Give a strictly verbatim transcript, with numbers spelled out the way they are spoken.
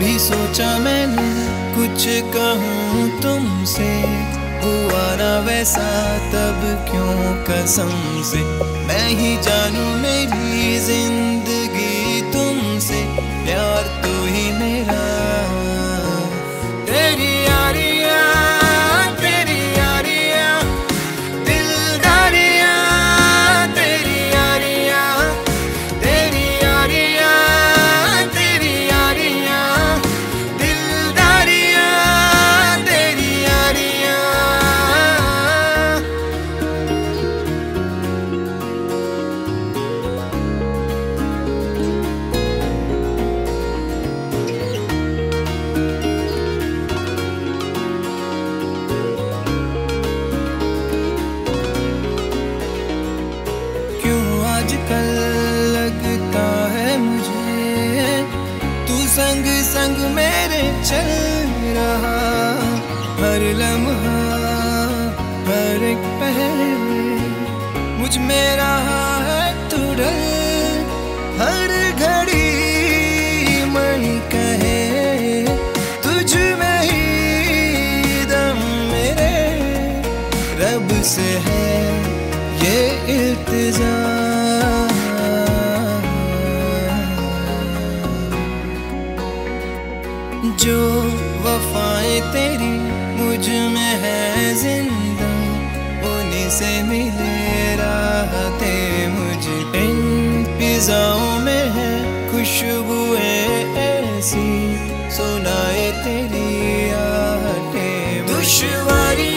कभी सोचा मैंने कुछ कहूँ तुमसे, हुआ ना वैसा तब क्यों कसम से। मैं ही जानूँ मेरी जिंदगी तुमसे, प्यार तू ही मेरा। तेरी यारियाँ तेरी यारियाँ दिलदारियाँ, तेरी यारियाँ तेरी यारियाँ तेरी यारियाँ दिलदारियाँ तेरी यारियाँ। कल लगता है मुझे तू संग संग मेरे चल रहा, हर लम्हा हर एक पहर मुझ में रहा है तू डर। हर घड़ी मन कहे तुझ में ही दम मेरे, रब से है ये इल्तिजा। जो वफाएं तेरी मुझ में है जिंदा, उन्हीं से मिले राहते मुझे। इन फिजाओं में है खुशबुएं ऐसी, सुनाए तेरी आहटें। दुश्वारी